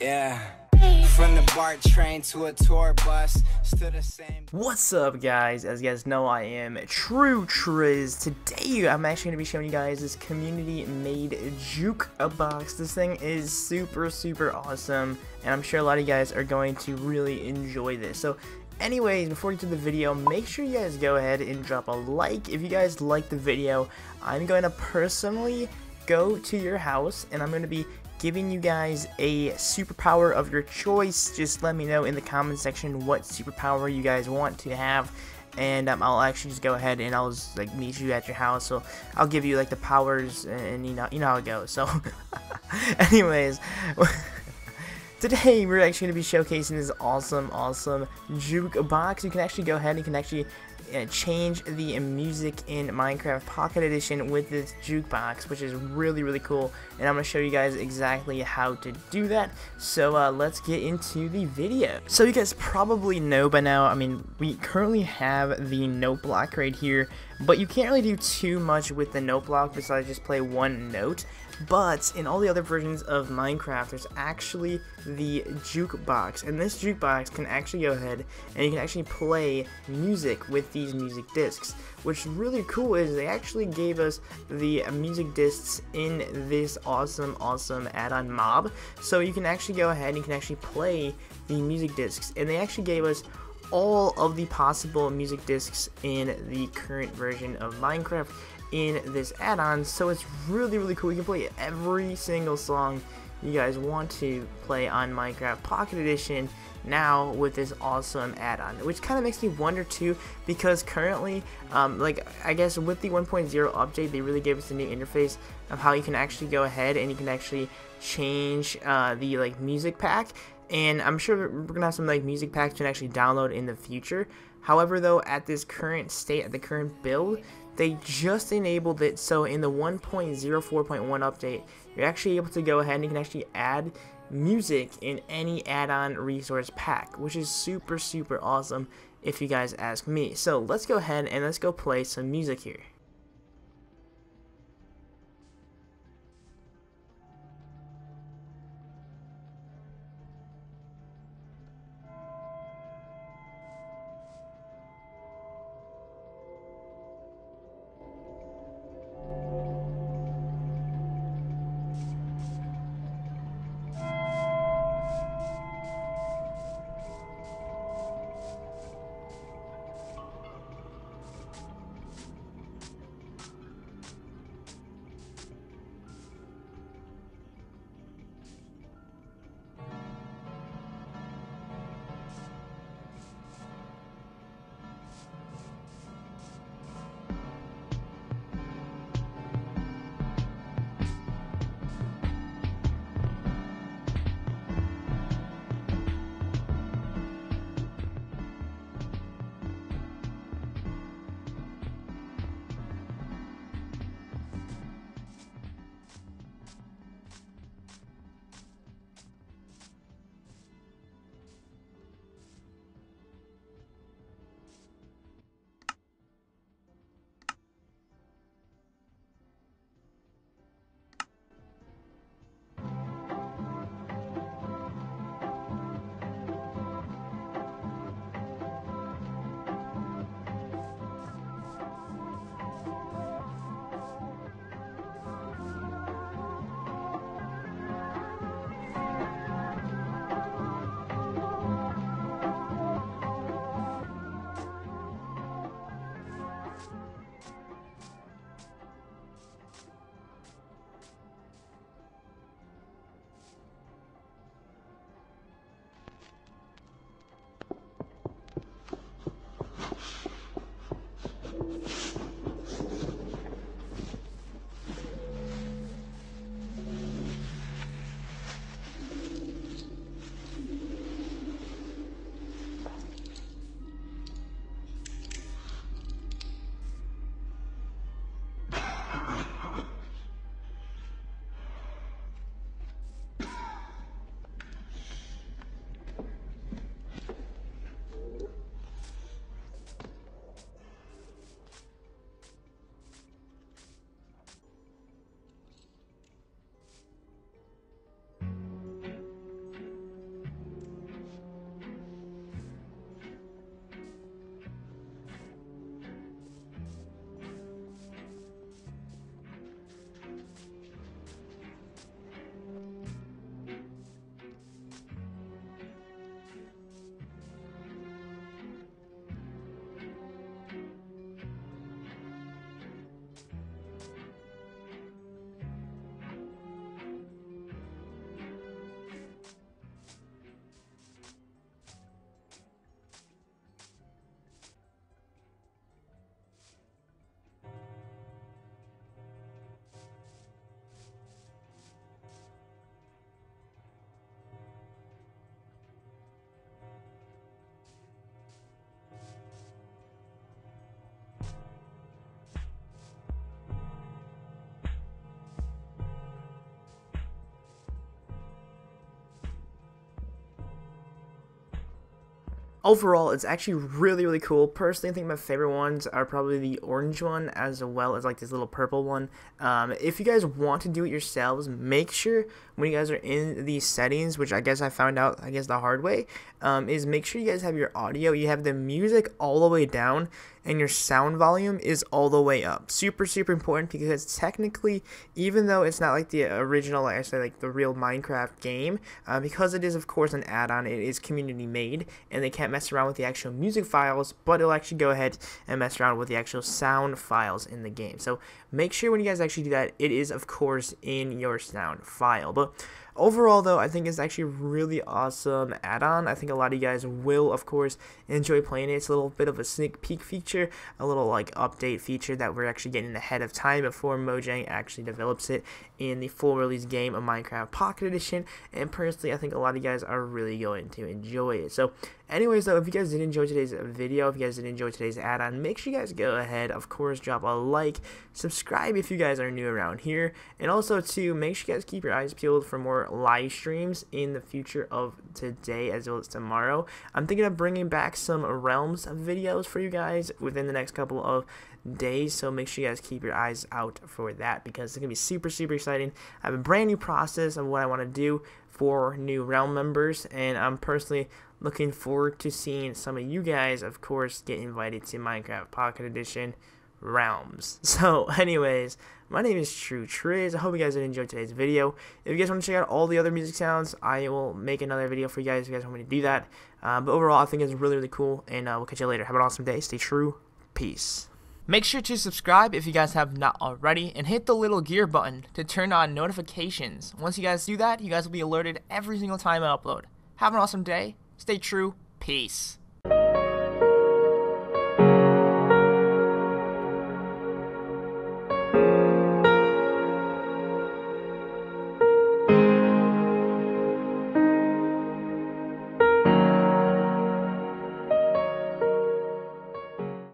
Yeah. From the BART train to a tour bus, still the same. What's up, guys? As you guys know, I am True Triz. Today, I'm actually going to be showing you guys this community-made jukebox. This thing is super, super awesome, and I'm sure a lot of you guys are going to really enjoy this. So, anyways, before we get to the video, make sure you guys go ahead and drop a like. If you guys like the video, I'm going to personally go to your house, and I'm going to be giving you guys a superpower of your choice. Just let me know in the comment section what superpower you guys want to have, and I'll actually just go ahead and I'll just like meet you at your house. So I'll give you like the powers, and you know how it goes. So, anyways. Today, we're actually going to be showcasing this awesome jukebox. You can actually go ahead and you can actually change the music in Minecraft Pocket Edition with this jukebox, which is really, really cool. And I'm going to show you guys exactly how to do that. So let's get into the video. So you guys probably know by now, I mean, we currently have the note block right here, but you can't really do too much with the note block besides just play one note. But in all the other versions of Minecraft, there's actually the jukebox, and this jukebox can actually go ahead and you can actually play music with these music discs. What's really cool is they actually gave us the music discs in this awesome add-on mob, so you can actually go ahead and you can actually play the music discs, and they actually gave us all of the possible music discs in the current version of Minecraft in this add-on. So it's really, really cool. You can play every single song you guys want to play on Minecraft Pocket Edition now with this awesome add-on, which kind of makes me wonder too, because currently like I guess with the 1.0 update, they really gave us a new interface of how you can actually go ahead and you can actually change the like music pack. And I'm sure we're gonna have some like music packs to actually download in the future. However, though, at this current state, at the current build, they just enabled it. So in the 1.04.1 update, you're actually able to go ahead and you can actually add music in any add-on resource pack, which is super, super awesome if you guys ask me. So let's go ahead and let's go play some music here. Overall, it's actually really cool. Personally, I think my favorite ones are probably the orange one as well as like this little purple one. If you guys want to do it yourselves, make sure when you guys are in the settings, which I guess I found out the hard way, is make sure you guys have your audio, you have the music all the way down and your sound volume is all the way up. Super important, because technically, even though it's not like the original, like I said, like the real Minecraft game, because it is of course an add-on, it is community made and they can't mess around with the actual music files, but it'll actually go ahead and mess around with the actual sound files in the game. So make sure when you guys actually do that, it is of course in your sound file. But overall though, I think it's actually a really awesome add-on. I think a lot of you guys will of course enjoy playing it. It's a little bit of a sneak peek feature, a little like update feature that we're actually getting ahead of time before Mojang actually develops it in the full release game of Minecraft Pocket Edition. And personally, I think a lot of you guys are really going to enjoy it. So anyways though, if you guys did enjoy today's video, if you guys did enjoy today's add-on, make sure you guys go ahead, of course, drop a like, subscribe if you guys are new around here, and also to make sure you guys keep your eyes peeled for more live streams in the future of today as well as tomorrow. I'm thinking of bringing back some realms videos for you guys within the next couple of days, so make sure you guys keep your eyes out for that, because it's gonna be super exciting. I have a brand new process of what I want to do for new realm members, and I'm personally looking forward to seeing some of you guys of course get invited to Minecraft Pocket Edition realms. So anyways, my name is True Triz. I hope you guys did enjoy today's video. If you guys want to check out all the other music sounds, I will make another video for you guys if you guys want me to do that. But overall, I think it's really cool, and we'll catch you later. Have an awesome day. Stay true. Peace. Make sure to subscribe if you guys have not already, and hit the little gear button to turn on notifications. Once you guys do that, you guys will be alerted every single time I upload. Have an awesome day. Stay true. Peace.